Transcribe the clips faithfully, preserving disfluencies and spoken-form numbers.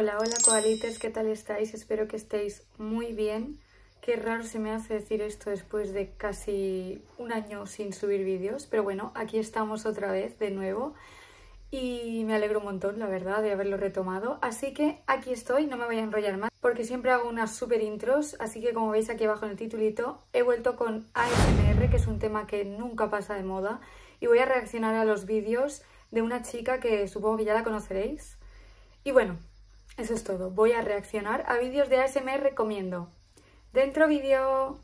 Hola, hola koaliters, ¿qué tal estáis? Espero que estéis muy bien. Qué raro se me hace decir esto después de casi un año sin subir vídeos, pero bueno, aquí estamos otra vez de nuevo y me alegro un montón, la verdad, de haberlo retomado. Así que aquí estoy, no me voy a enrollar más porque siempre hago unas super intros, así que como veis aquí abajo en el titulito he vuelto con A S M R, que es un tema que nunca pasa de moda, y voy a reaccionar a los vídeos de una chica que supongo que ya la conoceréis. Y bueno, eso es todo. Voy a reaccionar a vídeos de A S M R recomiendo. ¡Dentro vídeo!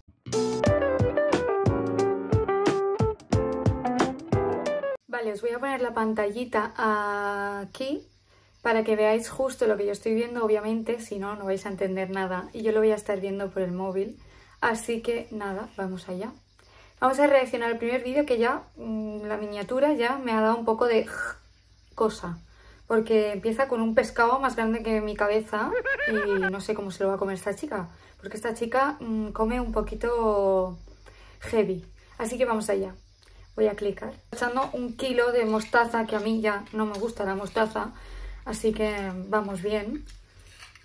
Vale, os voy a poner la pantallita aquí para que veáis justo lo que yo estoy viendo, obviamente, si no, no vais a entender nada. Y yo lo voy a estar viendo por el móvil. Así que nada, vamos allá. Vamos a reaccionar al primer vídeo que ya, mmm, la miniatura ya me ha dado un poco de cosa. Porque empieza con un pescado más grande que mi cabeza y no sé cómo se lo va a comer esta chica. Porque esta chica mmm, come un poquito heavy. Así que vamos allá. Voy a clicar. Estoy echando un kilo de mostaza, que a mí ya no me gusta la mostaza. Así que vamos bien.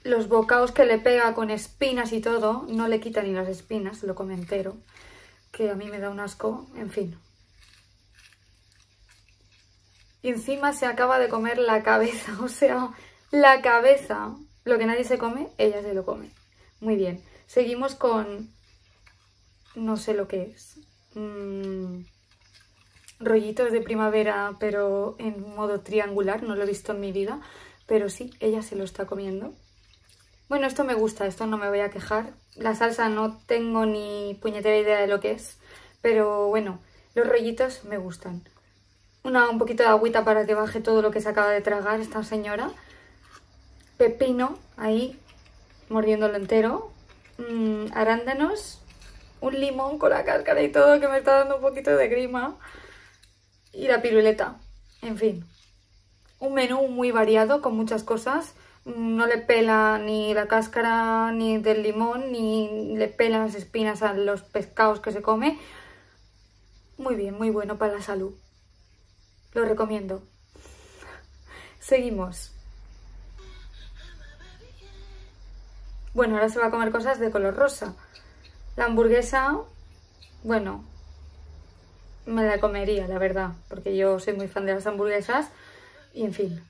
Los bocados que le pega con espinas y todo, no le quita ni las espinas, lo come entero. Que a mí me da un asco, en fin. Y encima se acaba de comer la cabeza, o sea, la cabeza, lo que nadie se come, ella se lo come. Muy bien, seguimos con, no sé lo que es, mm, rollitos de primavera, pero en modo triangular, no lo he visto en mi vida, pero sí, ella se lo está comiendo. Bueno, esto me gusta, esto no me voy a quejar, la salsa no tengo ni puñetera idea de lo que es, pero bueno, los rollitos me gustan. Una, un poquito de agüita para que baje todo lo que se acaba de tragar esta señora. Pepino, ahí, mordiéndolo entero. Mm, arándanos. Un limón con la cáscara y todo, que me está dando un poquito de grima. Y la piruleta. En fin. Un menú muy variado, con muchas cosas. No le pela ni la cáscara ni del limón, ni le pelan las espinas a los pescados que se come. Muy bien, muy bueno para la salud. Lo recomiendo. Seguimos. Bueno, ahora se va a comer cosas de color rosa. La hamburguesa, bueno, me la comería, la verdad, porque yo soy muy fan de las hamburguesas y en fin.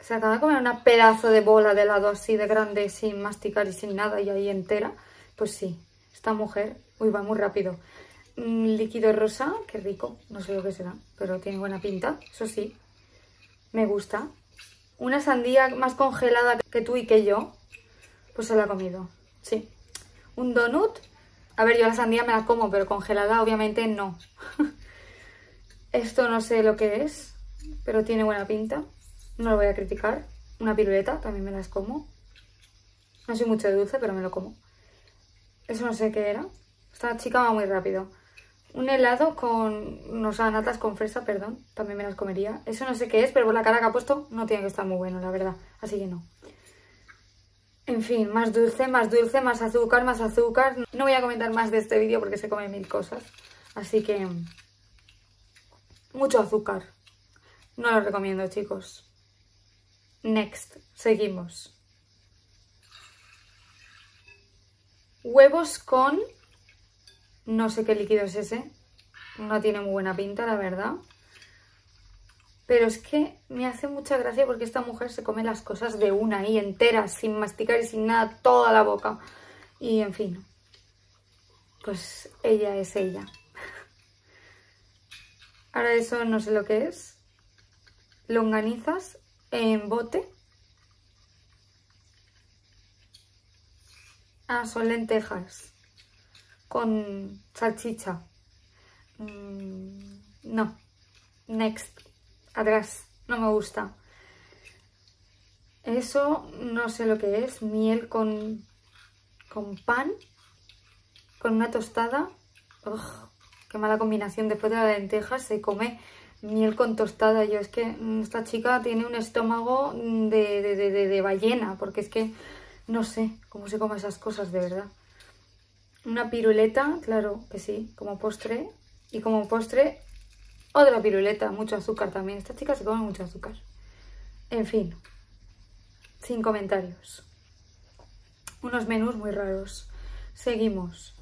Se acaba de comer una pedazo de bola de helado así de grande, sin masticar y sin nada, y ahí entera. Pues sí, esta mujer... Uy, va muy rápido. Mm, líquido rosa, qué rico. No sé lo que será, pero tiene buena pinta. Eso sí, me gusta. Una sandía más congelada que tú y que yo, pues se la ha comido. Sí. Un donut. A ver, yo la sandía me la como, pero congelada obviamente no. Esto no sé lo que es, pero tiene buena pinta. No lo voy a criticar. Una piruleta, también me las como. No soy mucho de dulce, pero me lo como. Eso no sé qué era. Esta chica va muy rápido. Un helado con... no, o sea, natas con fresa, perdón. También me las comería. Eso no sé qué es, pero por la cara que ha puesto no tiene que estar muy bueno, la verdad. Así que no. En fin, más dulce, más dulce, más azúcar, más azúcar. No voy a comentar más de este vídeo porque se come mil cosas. Así que... mucho azúcar. No lo recomiendo, chicos. Next. Seguimos. Huevos con... no sé qué líquido es ese, no tiene muy buena pinta, la verdad. Pero es que me hace mucha gracia porque esta mujer se come las cosas de una y enteras, sin masticar y sin nada, toda la boca. Y en fin, pues ella es ella. Ahora eso no sé lo que es. Longanizas en bote. Ah, son lentejas. Con salchicha. Mm, no. Next. Atrás. No me gusta. Eso no sé lo que es. Miel con, con pan. Con una tostada. Ugh, qué mala combinación. Después de la lenteja se come miel con tostada. Yo es que esta chica tiene un estómago de, de, de, de, de ballena. Porque es que no sé cómo se come esas cosas de verdad. Una piruleta, claro que sí, como postre. Y como postre, Otra piruleta, mucho azúcar también. Estas chicas se comen mucho azúcar. En fin, sin comentarios. Unos menús muy raros. Seguimos.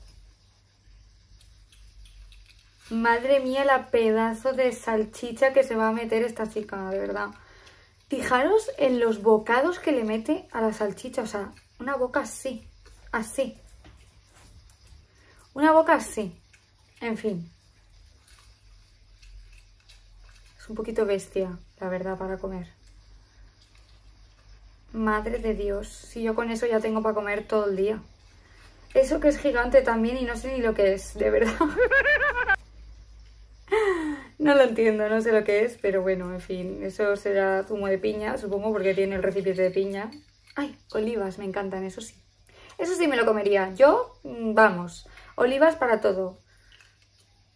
Madre mía, la pedazo de salchicha que se va a meter esta chica, de verdad. Fijaros en los bocados que le mete a la salchicha. O sea, una boca así, así. Una boca así. En fin. Es un poquito bestia, la verdad, para comer. Madre de Dios. Si yo con eso ya tengo para comer todo el día. Eso que es gigante también y no sé ni lo que es, de verdad. No lo entiendo, no sé lo que es, pero bueno, en fin, eso será zumo de piña, supongo, porque tiene el recipiente de piña. Ay, olivas, me encantan, eso sí. Eso sí me lo comería. Yo, vamos, olivas para todo.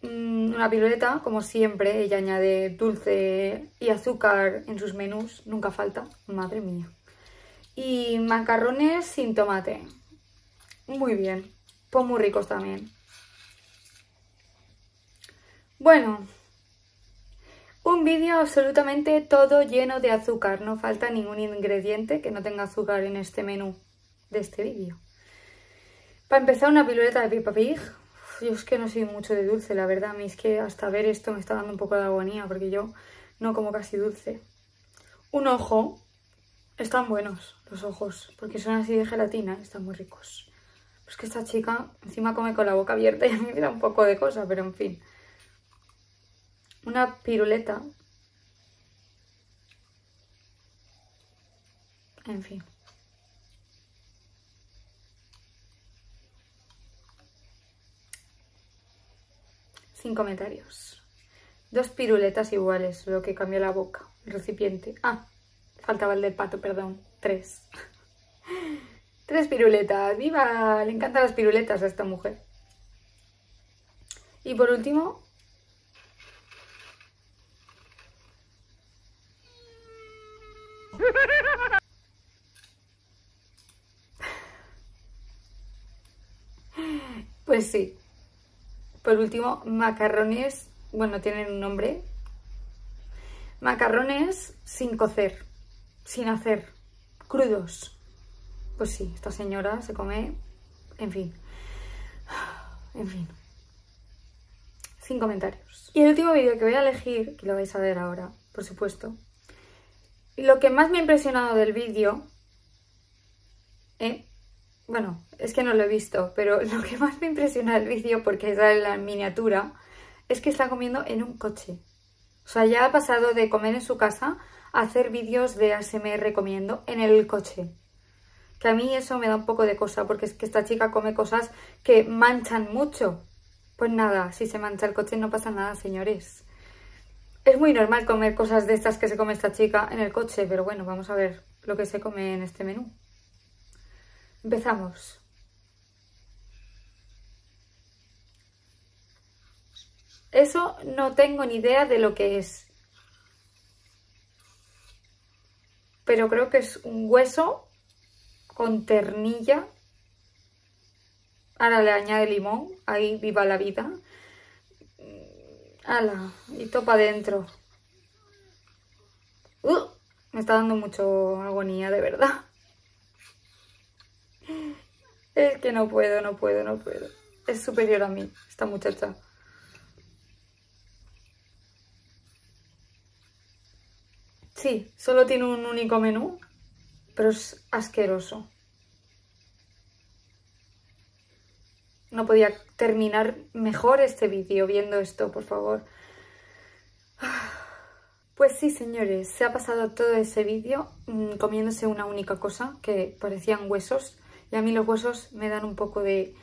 Una piruleta, como siempre, ella añade dulce y azúcar en sus menús, nunca falta, madre mía. Y macarrones sin tomate. Muy bien, pues muy ricos también. Bueno... Un vídeo absolutamente todo lleno de azúcar. No falta ningún ingrediente que no tenga azúcar en este menú de este vídeo. Para empezar, una piruleta de Peppa Pig. Uf, yo es que no soy mucho de dulce, la verdad. A mí es que hasta ver esto me está dando un poco de agonía porque yo no como casi dulce. Un ojo. Están buenos los ojos porque son así de gelatina. Están muy ricos. Pero es que esta chica encima come con la boca abierta y a mí me da un poco de cosa, pero en fin. Una piruleta. En fin. Sin comentarios. Dos piruletas iguales, lo que cambió la boca. El recipiente. Ah, faltaba el del pato, perdón. Tres. Tres piruletas. ¡Viva! Le encantan las piruletas a esta mujer. Y por último... Pues sí. Por último, macarrones. Bueno, tienen un nombre. Macarrones sin cocer. Sin hacer. Crudos. Pues sí, esta señora se come... En fin. En fin. Sin comentarios. Y el último vídeo que voy a elegir, que lo vais a ver ahora, por supuesto. Lo que más me ha impresionado del vídeo... ¿Eh? Bueno, es que no lo he visto, pero lo que más me impresiona del vídeo, porque sale la miniatura, es que está comiendo en un coche. O sea, ya ha pasado de comer en su casa a hacer vídeos de A S M R comiendo en el coche. Que a mí eso me da un poco de cosa, porque es que esta chica come cosas que manchan mucho. Pues nada, si se mancha el coche no pasa nada, señores. Es muy normal comer cosas de estas que se come esta chica en el coche, pero bueno, vamos a ver lo que se come en este menú. Empezamos. Eso no tengo ni idea de lo que es. Pero creo que es un hueso con ternilla. Ahora le añade limón. Ahí viva la vida. Ala, y topa adentro. Uh, me está dando mucho agonía, de verdad. Es que no puedo, no puedo, no puedo. Es superior a mí, esta muchacha. Sí, solo tiene un único menú, pero es asqueroso. No podía terminar mejor este vídeo viendo esto, por favor. Pues sí, señores, se ha pasado todo ese vídeo mmm, comiéndose una única cosa, que parecían huesos. Y a mí los huesos me dan un poco de...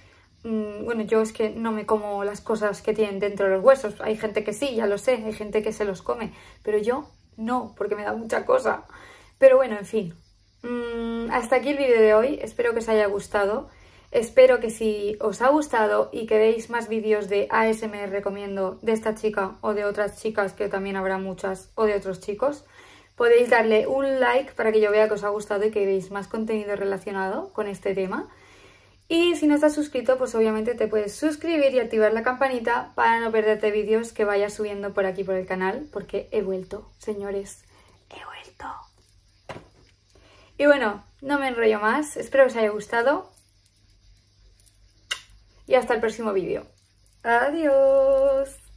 Mmm, bueno, yo es que no me como las cosas que tienen dentro de los huesos. Hay gente que sí, ya lo sé, hay gente que se los come. Pero yo no, porque me da mucha cosa. Pero bueno, en fin. Mmm, hasta aquí el vídeo de hoy. Espero que os haya gustado. Espero que si os ha gustado y que veáis más vídeos de A S M R recomiendo de esta chica o de otras chicas, que también habrá muchas, o de otros chicos, podéis darle un like para que yo vea que os ha gustado y que veáis más contenido relacionado con este tema. Y si no estás suscrito, pues obviamente te puedes suscribir y activar la campanita para no perderte vídeos que vaya subiendo por aquí por el canal, porque he vuelto, señores, he vuelto. Y bueno, no me enrollo más, espero que os haya gustado y hasta el próximo vídeo. ¡Adiós!